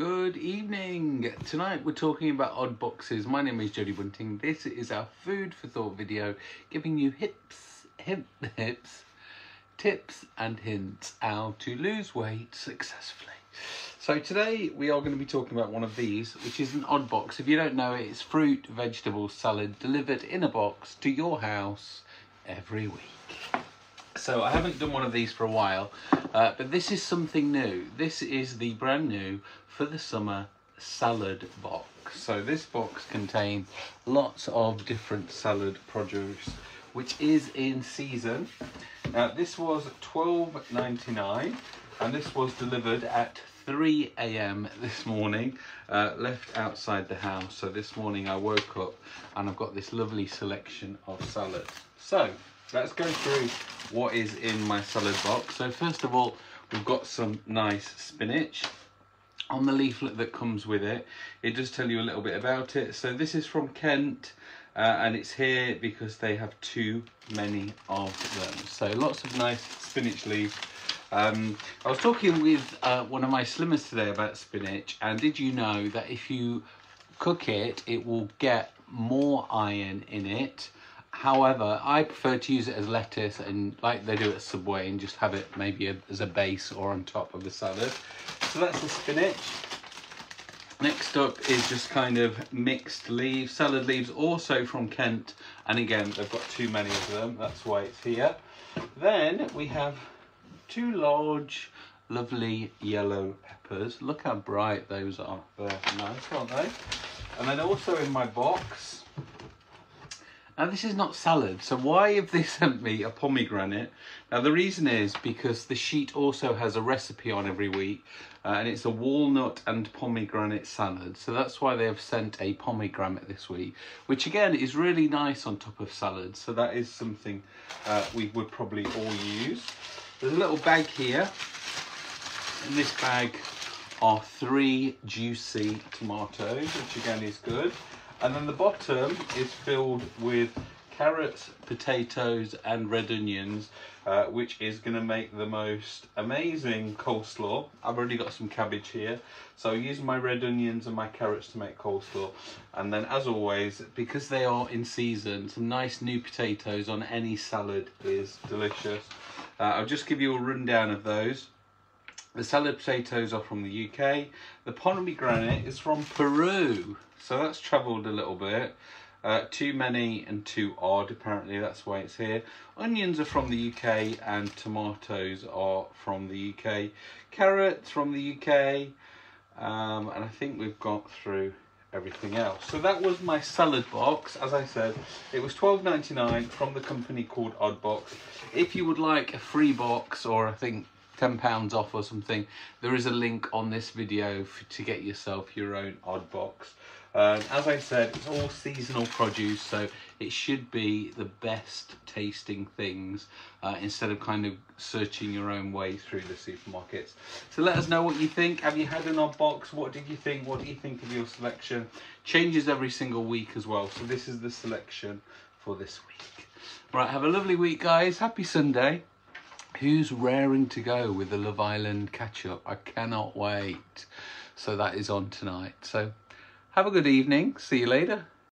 Good evening. Tonight we're talking about Oddboxes. My name is Jody Bunting. This is our food for thought video, giving you tips and hints how to lose weight successfully. So today we are going to be talking about one of these, which is an Oddbox. If you don't know it, it's fruit, vegetable, salad delivered in a box to your house every week. So I haven't done one of these for a while, but this is something new. This is the brand new for the summer salad box. So this box contains lots of different salad produce, which is in season. This was £12.99 and this was delivered at 3 a.m. this morning, left outside the house. So this morning I woke up and I've got this lovely selection of salad. So let's go through what is in my salad box. So first of all, we've got some nice spinach. On the leaflet that comes with it, it does tell you a little bit about it. So this is from Kent, and it's here because they have too many of them. So lots of nice spinach leaves. I was talking with one of my slimmers today about spinach, and did you know that if you cook it, it will get more iron in it? However, I prefer to use it as lettuce, and like they do at Subway, and just have it maybe as a base or on top of the salad. So that's the spinach. Next up is just kind of mixed leaves, salad leaves, also from Kent. And again, they've got too many of them. That's why it's here. Then we have two large, lovely yellow peppers. Look how bright those are. They're nice, aren't they? And then also in my box, now this is not salad, so why have they sent me a pomegranate? Now the reason is because the sheet also has a recipe on every week, and it's a walnut and pomegranate salad. So that's why they have sent a pomegranate this week, which again is really nice on top of salad. So that is something we would probably all use. There's a little bag here. In this bag are 3 juicy tomatoes, which again is good. And then the bottom is filled with carrots, potatoes and red onions, which is going to make the most amazing coleslaw. I've already got some cabbage here, so I use my red onions and my carrots to make coleslaw. And then, as always, because they are in season, some nice new potatoes on any salad is delicious. I'll just give you a rundown of those. The salad potatoes are from the UK. The pomegranate is from Peru. So that's travelled a little bit. Too many and too odd, apparently, that's why it's here. Onions are from the UK and tomatoes are from the UK. Carrots from the UK. And I think we've got through everything else. So that was my salad box. As I said, it was £12.99 from the company called Oddbox. If you would like a free box, or I think £10 off or something, there is a link on this video to get yourself your own Oddbox. As I said, it's all seasonal produce, so it should be the best tasting things, instead of kind of searching your own way through the supermarkets. So let us know what you think. Have you had an Oddbox? What did you think? What do you think of your selection? Changes every single week as well, so this is the selection for this week. Right, have a lovely week, guys. Happy Sunday. Who's raring to go with the Love Island catch-up? I cannot wait. So that is on tonight. So have a good evening. See you later.